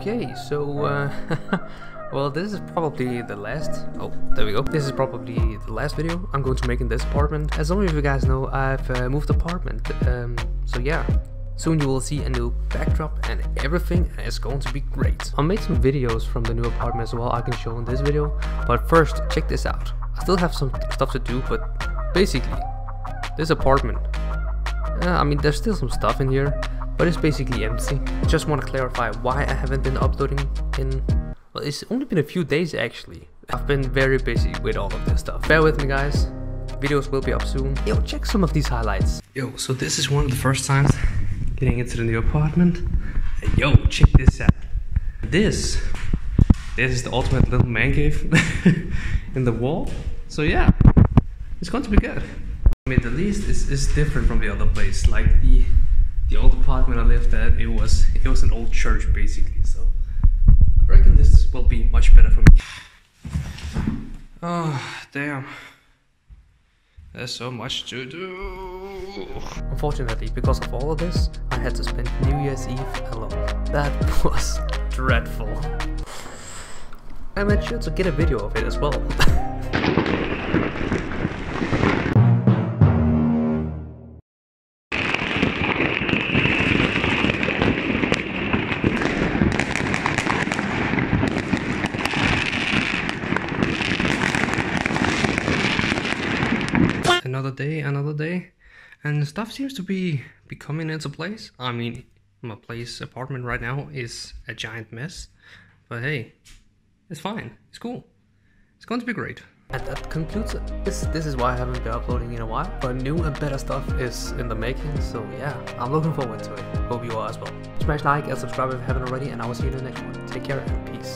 Okay, so well, this is probably the last. Oh, there we go. This is probably the last video I'm going to make in this apartment. As some of you guys know, I've moved apartment. So yeah, soon you will see a new backdrop and everything, and it's going to be great. I made some videos from the new apartment as well I can show in this video, but first check this out. I still have some stuff to do, but basically this apartment, I mean, there's still some stuff in here, but it's basically empty. I just want to clarify why I haven't been uploading in, well, it's only been a few days actually. I've been very busy with all of this stuff. Bear with me guys, videos will be up soon. Yo, check some of these highlights. Yo, so this is one of the first times getting into the new apartment. Yo, check this out. This is the ultimate little man cave in the wall. So yeah, it's going to be good. I mean, the least is different from the other place. Like the old apartment I lived at, it was an old church basically. So I reckon this will be much better for me. Oh damn, there's so much to do. Unfortunately, because of all of this, I had to spend New Year's Eve alone. That was dreadful. I made sure to get a video of it as well. Another day, and stuff seems to be coming into place. I mean, my apartment right now is a giant mess, but hey, it's fine, it's cool, it's going to be great. And that concludes it. This is why I haven't been uploading in a while, but new and better stuff is in the making, so yeah, I'm looking forward to it. Hope you are as well. Smash like and subscribe if you haven't already, and I will see you in the next one. Take care and peace.